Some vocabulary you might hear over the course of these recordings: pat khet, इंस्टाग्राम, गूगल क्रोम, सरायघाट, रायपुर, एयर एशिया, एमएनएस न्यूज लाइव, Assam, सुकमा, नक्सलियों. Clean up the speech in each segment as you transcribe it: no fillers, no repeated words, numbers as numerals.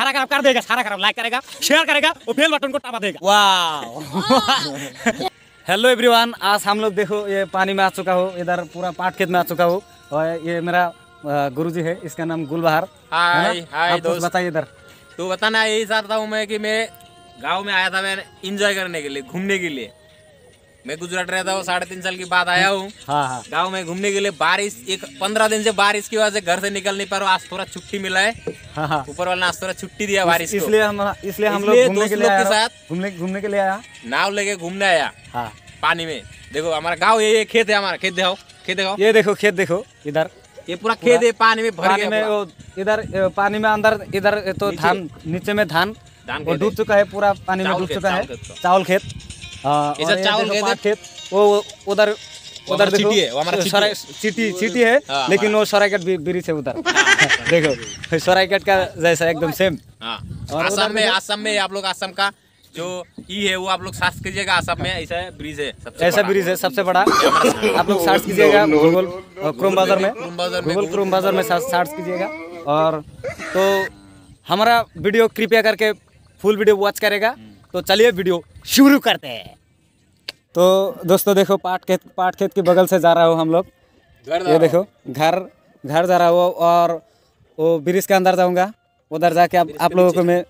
सारा खराब कर देगा, सारा खराब लाइक करेगा, शेयर करेगा और बेल बटन को टपा देगा। वाह। हेलो एवरीवन, आज हम लोग देखो ये पानी में आ चुका हो, इधर पूरा पाट खेत में आ चुका हो और ये मेरा गुरुजी है, इसका नाम गुलबहार। हाय हाय दोस्त, बताइए इधर तो बताना यही चाहता हूँ मैं कि मैं गाँव में आया था, मैं इंजॉय करने के लिए, घूमने के लिए। मैं गुजरात रहता हूँ, 3.5 साल के बाद आया हूँ। हाँ। गाँव में घूमने के लिए। बारिश एक 15 दिन से बारिश की वजह से घर से निकल नहीं पा रहा हूँ। आज थोड़ा छुट्टी मिला है। हाँ। ऊपर वाला आज थोड़ा छुट्टी दिया बारिश, इसलिए हम लोग घूमने के साथ घूमने के लिए आया, नाव लेके घूमने आया। हाँ। पानी में देखो हमारा गाँव, ये खेत है हमारा, खेत दिखाओ, खेत दिखाओ, ये देखो खेत देखो, इधर ये पूरा खेत है पानी में भर गया। इधर पानी में अंदर, इधर तो धान, नीचे में धान डूब चुका है, पूरा पानी में डूब चुका है। चावल खेत, चावल खेत, वो उधर उधर देखो चीटी चीटी है। हाँ, लेकिन वो सरायघाट ब्रिज है उधर। देखो सरायघाट का जैसा एकदम सेम। और असम में आप लोग, असम का जो ई है वो आप लोग सर्च कीजिएगा, असम में ऐसा ब्रिज है, ऐसा ब्रिज है सबसे बड़ा। आप लोग सर्च कीजिएगा गूगल क्रोम ब्राउज़र में सर्च कीजिएगा। और तो हमारा वीडियो कृपया करके फुल वीडियो वॉच करेगा। तो चलिए वीडियो शुरू करते हैं। तो दोस्तों देखो पाट खेत के बगल से जा रहा हो हम लोग, ये देखो घर जा रहा हो और वो ब्रिज के अंदर जाऊंगा, उधर जाके आप लोगों को मैं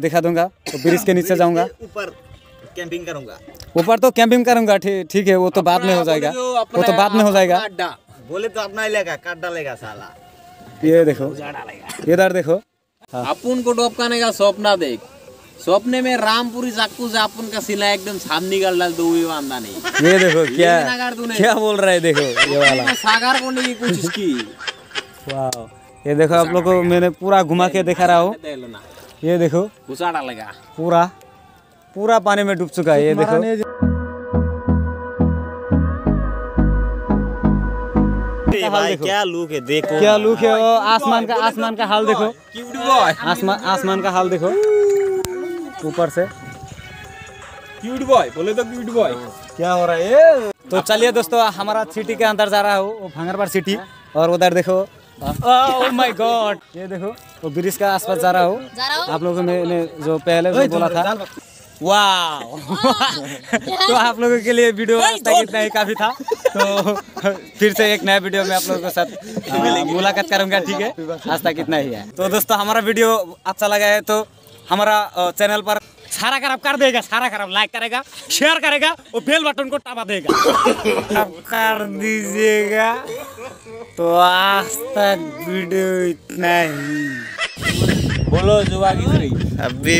दिखा दूंगा। तो ब्रिज के नीचे जाऊंगा, ऊपर कैंपिंग करूंगा। ऊपर तो कैंपिंग करूंगा, ठीक है, वो तो बाद में हो जाएगा, वो तो बाद में हो जाएगा। बोले तो अपना इलाका काट डालेगा साला, ये देखो इधर देखो। अपन को डोबकाने का सपना देख, सपने में रामपुरी चाकू से अपन का सिला एकदम सामने निकाल डाल दो, वादा नहीं। ये देखो क्या बोल रहा है, देखो ये वाला सागर को नहीं कुछ की। वाह, ये देखो आप लोगों को मैंने पूरा घुमा के दिखा रहा हूँ। ये देखो घुसा डालेगा, पूरा पानी में डूब चुका है। ये देखो भाई, क्या लुक है, देखो क्या लुक है। आसमान का हाल देखो, आसमान का हाल देखो ऊपर से। क्यूट बॉय बोले तो क्यूट बॉय। क्या हो रहा है? तो चलिए दोस्तों, हमारा सिटी के अंदर जा रहा हो, भांगरबार सिटी। और उधर देखो, ओह माय गॉड, ये देखो वो ब्रिज का आसपास जा रहा हो। आप लोगों ने जो पहले भी बोला था, वाह। तो आप लोगों के लिए वीडियो इतना ही काफी था। तो फिर से एक नया वीडियो में आप लोगों के साथ मुलाकात करूंगा, ठीक है। आज तक इतना ही है। तो दोस्तों हमारा वीडियो अच्छा लगा है तो हमारा चैनल पर सारा खराब कर देगा, सारा खराब लाइक करेगा, शेयर करेगा और बेल बटन को टपा देगा। अब कर दीजिएगा। तो आज तक वीडियो इतना ही। बोलो जुआ की अबे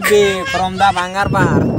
भी फ्रॉम द भांगरबार।